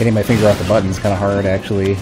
Getting my finger off the button is kind of hard, actually.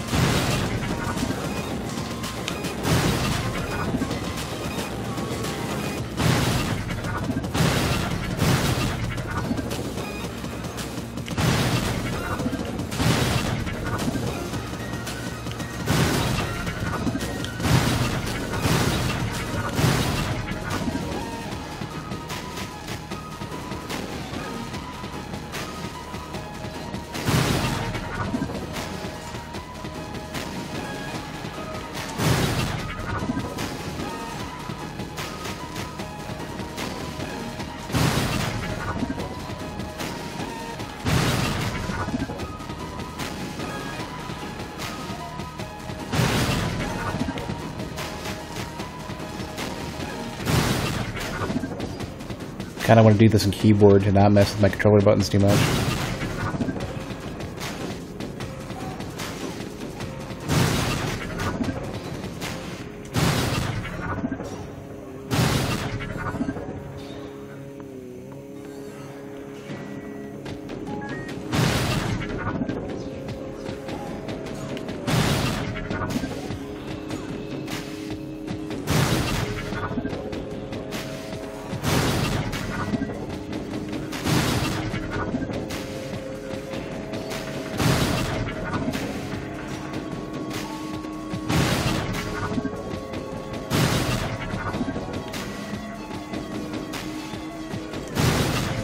I kind of want to do this in keyboard and not mess with my controller buttons too much.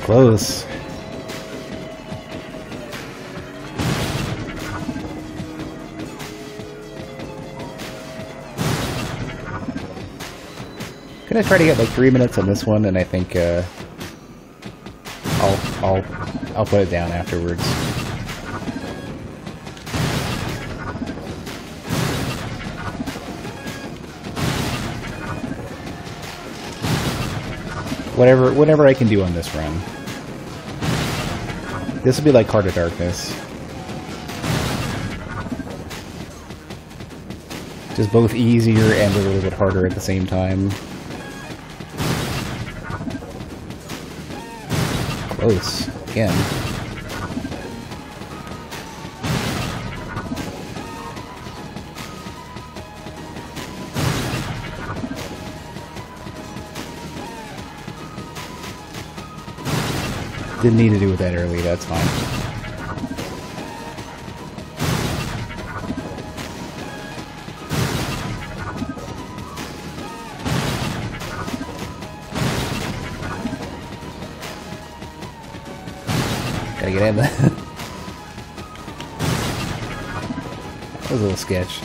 Close. Gonna try to get like 3 minutes on this one, and I think I'll put it down afterwards. Whatever I can do on this run. This will be like Heart of Darkness. Just both easier and a little bit harder at the same time. Close. Again. Didn't need to do it that early, that's fine. Gotta get in there. That was a little sketch.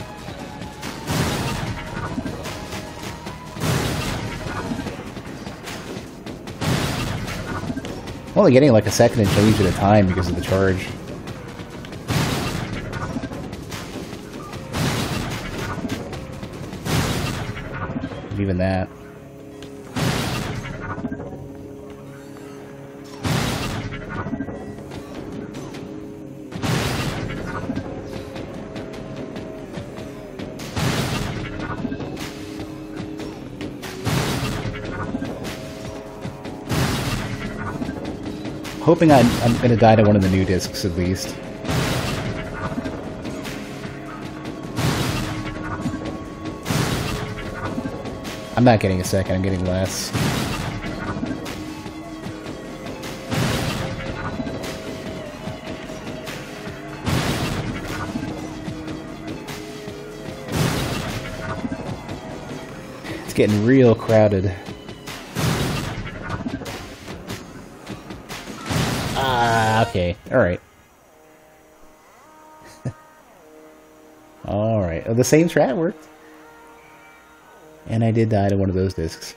I'm only getting like a second and change at a time because of the charge. Even that. Hoping I'm going to die to one of the new discs at least. I'm not getting a second, I'm getting less. It's getting real crowded. Okay, alright. Alright, oh, the same strat worked. And I did die to one of those discs.